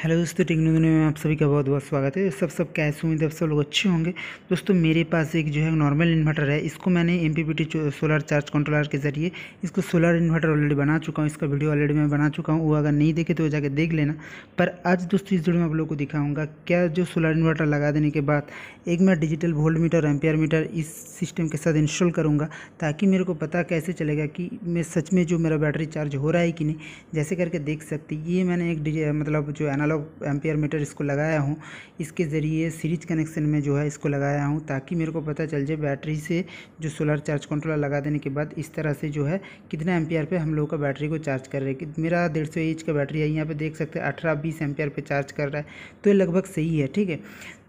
Hello दोस्तों, technology में आप सभी का बहुत बहुत स्वागत है। सब कैसे हुए, सब लोग अच्छे होंगे। दोस्तों मेरे पास एक जो है नॉर्मल इन्वर्टर है, इसको मैंने एमपीपीटी सोलर चार्ज कंट्रोलर के ज़रिए इसको सोलर इन्वर्टर ऑलरेडी बना चुका हूँ। इसका वीडियो ऑलरेडी मैं बना चुका हूँ, वो अगर नहीं देखे तो जाकर देख लेना। पर आज दोस्तों इस वीडियो में आप लोग को दिखाऊँगा क्या जो सोलर इन्वर्टर लगा देने के बाद एक मैं digital volt meter, ampere meter इस सिस्टम के साथ इंस्टॉल करूँगा, ताकि मेरे को पता कैसे चलेगा कि मैं सच में जो मेरा बैटरी चार्ज हो रहा है कि नहीं, जैसे करके देख सकती। ये मैंने एक मतलब जो एनालॉग एम्पियर मीटर इसको लगाया हूँ, इसके ज़रिए सीरीज कनेक्शन में जो है इसको लगाया हूँ, ताकि मेरे को पता चल जाए बैटरी से जो सोलर चार्ज कंट्रोलर लगा देने के बाद इस तरह से जो है कितना एम्पियर पे हम लोग का बैटरी को चार्ज कर रहे हैं। मेरा 150 AH का बैटरी है, यहाँ पे देख सकते हैं 18-20 एम्पियर पे चार्ज कर रहा है, तो ये लगभग सही है। ठीक है,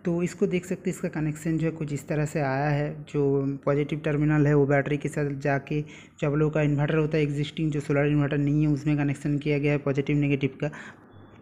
तो इसको देख सकते हैं, इसका कनेक्शन जो है कुछ इस तरह से आया है। जो पॉजिटिव टर्मिनल है वो बैटरी के साथ जाके जो आप लोगों का इन्वर्टर होता है, एग्जिस्टिंग जो सोलर इन्वर्टर नहीं है उसमें कनेक्शन किया गया है पॉजिटिव नेगेटिव का।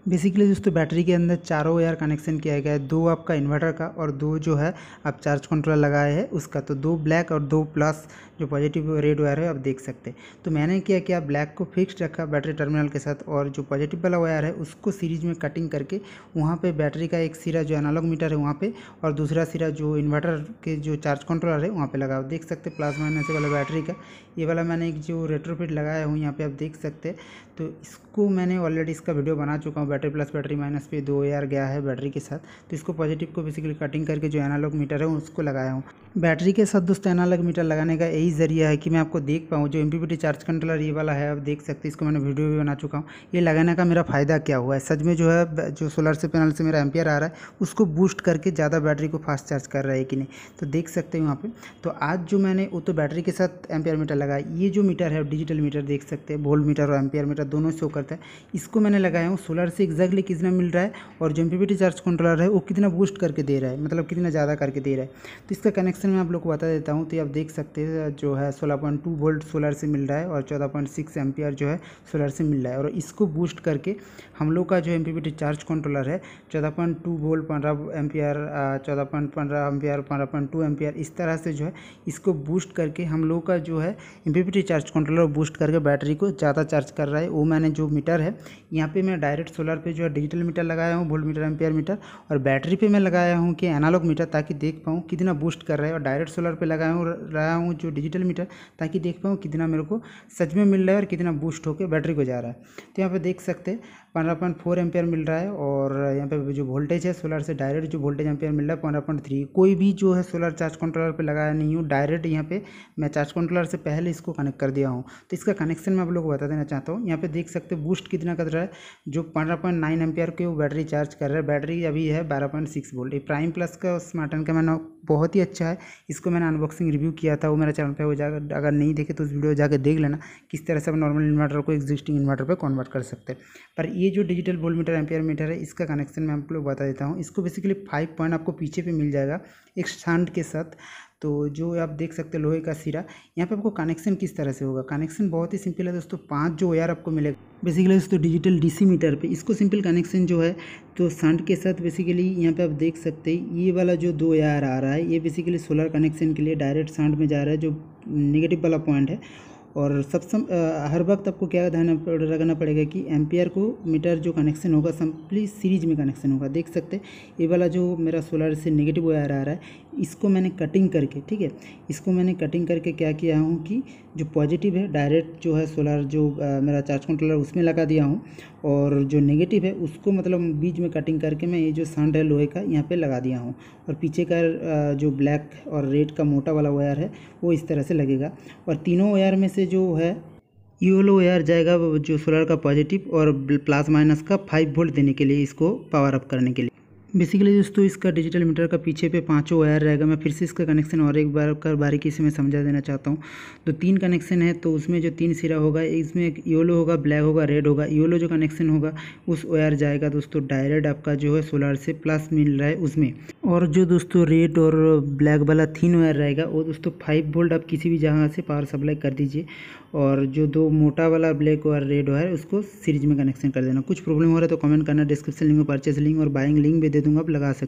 बेसिकली दोस्तों बैटरी के अंदर चारों वायर कनेक्शन किया गया है, 2 आपका इन्वर्टर का और 2 जो है आप चार्ज कंट्रोलर लगाए हैं उसका। तो 2 ब्लैक और 2 प्लस जो पॉजिटिव रेड वायर है आप देख सकते हैं। तो मैंने क्या किया, ब्लैक को फिक्स्ड रखा बैटरी टर्मिनल के साथ, और जो पॉजिटिव वाला वायर है उसको सीरीज में कटिंग करके वहाँ पर बैटरी का एक सिरा जो एनालॉग मीटर है वहाँ पर, और दूसरा सिरा जो इन्वर्टर के जो चार्ज कंट्रोलर है वहाँ पर लगाओ। देख सकते प्लस माइनस वाला बैटरी का ये वाला मैंने एक जो रेट्रोफिट लगाया हूँ, यहाँ पर आप देख सकते हैं। तो इसको मैंने ऑलरेडी इसका वीडियो बना चुका हूँ। बैटरी प्लस बैटरी माइनस पे 2 वायर गया है बैटरी के साथ, तो इसको पॉजिटिव को बेसिकली कटिंग करके जो एनालॉग मीटर है उसको लगाया हूँ बैटरी के साथ। दोस्तों एनालॉग मीटर लगाने का यही जरिया है कि मैं आपको देख पाऊँ जो एमपीपीटी चार्ज कंट्रोलर ये वाला है आप देख सकते हैं, इसको मैंने वीडियो भी बना चुका हूँ। ये लगाने का मेरा फ़ायदा क्या हुआ है, सच में जो है जो सोलर से पैनल से मेरा एम्पियर आ रहा है उसको बूस्ट करके ज़्यादा बैटरी को फास्ट चार्ज कर रहा है कि नहीं, तो देख सकते हैं वहाँ पर। तो आज जो मैंने वो तो बैटरी के साथ एम्पियर मीटर लगाया, ये जो मीटर है डिजिटल मीटर देख सकते हैं, वोल्ट मीटर और एम्पियर मीटर दोनों शो करता है। इसको मैंने लगाया हूँ सोलर से एक्जैक्टली कितना मिल रहा है और जो एमपीपीटी चार्ज कंट्रोलर है वो कितना बूस्ट करके दे रहा है, मतलब कितना ज़्यादा करके दे रहा है। तो इसका कनेक्शन मैं आप लोग को बता देता हूँ। तो आप देख सकते हैं जो है 16.2 वोल्ट सोलर से मिल रहा है और 14.6 एम्पियर जो है सोलर से मिल रहा है, और इसको बूस्ट करके हम लोग का जो एमपीपीटी चार्ज कंट्रोलर है 14.2 वोल्ट 15 एम्पियर 14.15 एम्पियर 15.2 एम्पियर इस तरह से जो है इसको बूस्ट करके हम लोग का जो है एमपीपीटी चार्ज कंट्रोलर बूस्ट करके बैटरी को ज़्यादा चार्ज कर रहा है। वो मैंने जो मीटर है यहाँ पर मैं डायरेक्ट सोलर पे जो है डिजिटल मीटर लगाया हूँ, वोल्ट मीटर एम्पियर मीटर, और बैटरी पे मैं लगाया हूँ कि एनालॉग मीटर, ताकि देख पाऊँ कितना बूस्ट कर रहा है, और डायरेक्ट सोलर पे लगाया हूँ जो डिजिटल मीटर, ताकि देख पाऊँ कितना मेरे को सच में मिल रहा है और कितना बूस्ट होकर बैटरी को जा रहा है। तो यहाँ पे देख सकते 15.4 एम्पियर मिल रहा है, और यहाँ पे जो वोल्टेज है सोलर से डायरेक्ट जो वोल्टेज एम्पियर मिल रहा है 15.3। कोई भी जो है सोलर चार्ज कंट्रोलर पे लगाया नहीं हूँ, डायरेक्ट यहाँ पे मैं चार्ज कंट्रोलर से पहले इसको कनेक्ट कर दिया हूँ। तो इसका कनेक्शन मैं आप लोग को बता देना चाहता हूँ। यहाँ पे देख सकते बूस्ट कितना कर रहा है, जो 15.9 एम्पियर की वो बैटरी चार्ज कर रहा है। बैटरी अभी है 12.6 वोल्ट। ये प्राइम प्लस का स्मार्टन का मैंने बहुत ही अच्छा है, इसको मैंने अनबॉक्सिंग रिव्यू किया था, वो मेरा चैनल पे हो जाकर अगर नहीं देखे तो उस वीडियो जाकर देख लेना किस तरह से आप नॉर्मल इन्वर्टर को एग्जिस्टिंग इन्वर्टर पे कन्वर्ट कर सकते हैं। पर ये जो digital volt meter ampere meter है इसका कनेक्शन मैं आप लोग बता देता हूँ। इसको बेसिकली 5 पॉइंट आपको पीछे पे मिल जाएगा एक स्टैंड के साथ। तो जो आप देख सकते हैं लोहे का सिरा, यहाँ पे आपको कनेक्शन किस तरह से होगा, कनेक्शन बहुत ही सिंपल है दोस्तों। 5 जो वायर आपको मिलेगा बेसिकली दोस्तों डिजिटल डीसी मीटर पे, इसको सिंपल कनेक्शन जो है तो शंट के साथ बेसिकली यहाँ पे आप देख सकते हैं ये वाला जो 2 वायर आ रहा है ये बेसिकली सोलर कनेक्शन के लिए डायरेक्ट शंट में जा रहा है जो नेगेटिव वाला पॉइंट है। और सब हर वक्त आपको क्या ध्यान रखना पड़ेगा कि एम्पियर को मीटर जो कनेक्शन होगा सिंपली सीरीज में कनेक्शन होगा। देख सकते ये वाला जो मेरा सोलर से नेगेटिव वायर आ रहा है इसको मैंने कटिंग करके, ठीक है, इसको मैंने कटिंग करके क्या किया हूँ कि जो पॉजिटिव है डायरेक्ट जो है सोलर जो मेरा चार्ज कंट्रोलर उसमें लगा दिया हूँ, और जो नेगेटिव है उसको मतलब बीच में कटिंग करके मैं ये जो शंट है लोहे का यहाँ पर लगा दिया हूँ। और पीछे का जो ब्लैक और रेड का मोटा वाला वायर है वो इस तरह से लगेगा, और तीनों वायर में जो है येलो वायर जाएगा जो सोलर का पॉजिटिव और प्लस माइनस का 5 वोल्ट देने के लिए, इसको पावर अप करने के लिए। बेसिकली दोस्तों इसका डिजिटल मीटर का पीछे पे 5 वायर रहेगा। मैं फिर से इसका कनेक्शन और एक बार का बारीकी से मैं समझा देना चाहता हूँ। तो 3 कनेक्शन है, तो उसमें जो 3 सिरा होगा इसमें एक येलो होगा, ब्लैक होगा, रेड होगा। येलो जो कनेक्शन होगा उस वायर जाएगा दोस्तों डायरेक्ट आपका जो है सोलर से प्लस मिल रहा है उसमें, और जो दोस्तों रेड और ब्लैक वाला थिन वायर रहेगा वो दोस्तों 5 वोल्ट आप किसी भी जगह से पावर सप्लाई कर दीजिए, और जो 2 मोटा वाला ब्लैक और रेड वायर उसको सीरीज में कनेक्शन कर देना। कुछ प्रॉब्लम हो रहा है तो कमेंट करना, डिस्क्रिप्शन लिंक, परचेज लिंक और बाइंग लिंक भी दूंगा, आप लगा सकते हैं।